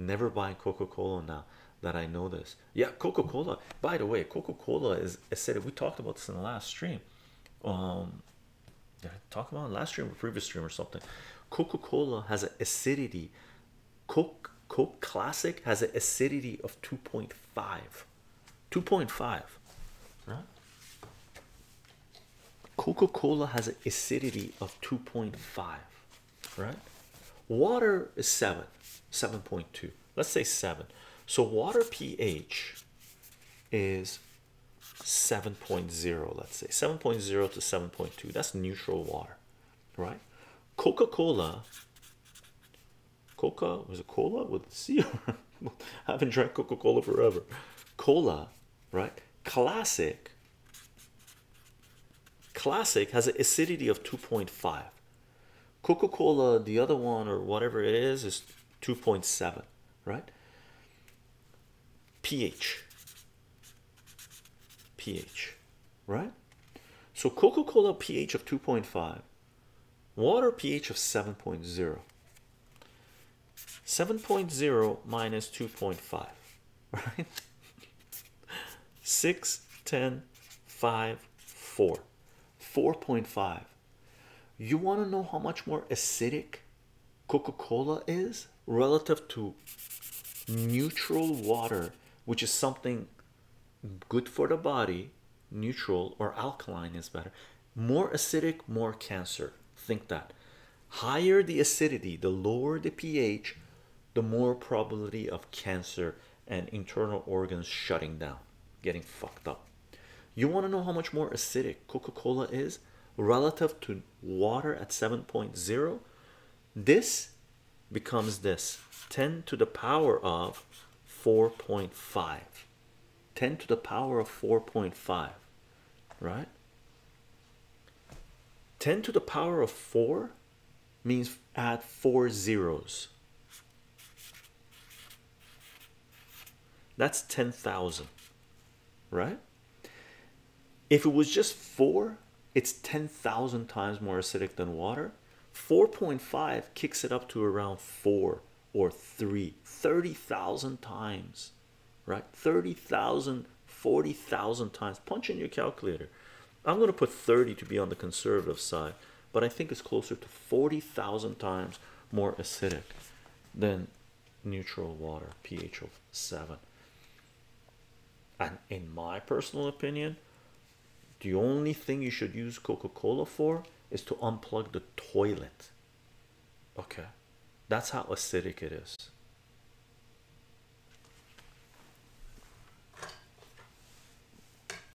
Never buy Coca-Cola now that I know this. Yeah, Coca-Cola, by the way, Coca-Cola is acidic. We talked about this in the last stream. Did I talk about it last stream or previous stream or something? Coca-Cola has an acidity. Coke Classic has an acidity of 2.5. 2.5, right? Coca-Cola has an acidity of 2.5, right? Water is 7, 7.2. Let's say 7. So water pH is 7.0, let's say 7.0 to 7.2. That's neutral water, right? Coca-Cola, Coca was a cola with a C. I haven't drank Coca-Cola forever. Cola, right? Classic has an acidity of 2.5. Coca-Cola, the other one or whatever it is 2.7, right? pH, right? So Coca-Cola pH of 2.5, water pH of 7.0. 7.0 minus 2.5, right? 6, 10, 5, 4. 4.5. You want to know how much more acidic Coca-Cola is relative to neutral water, which is something good for the body? Neutral or alkaline is better. More acidic, more cancer. Think that. Higher the acidity, the lower the pH, the more probability of cancer and internal organs shutting down, getting fucked up. You want to know how much more acidic Coca-Cola is relative to water at 7.0? This becomes this 10 to the power of 4.5. 10 to the power of 4.5, right? 10 to the power of 4 means add 4 zeros. That's 10,000, right? If it was just 4, it's 10,000 times more acidic than water. 4.5 kicks it up to around 4 or 3, 30,000 times, right? 30,000, 40,000 times. Punch in your calculator. I'm going to put 30 to be on the conservative side, but I think it's closer to 40,000 times more acidic than neutral water, pH of 7. And in my personal opinion, the only thing you should use Coca-Cola for is to unplug the toilet. Okay, that's how acidic it is.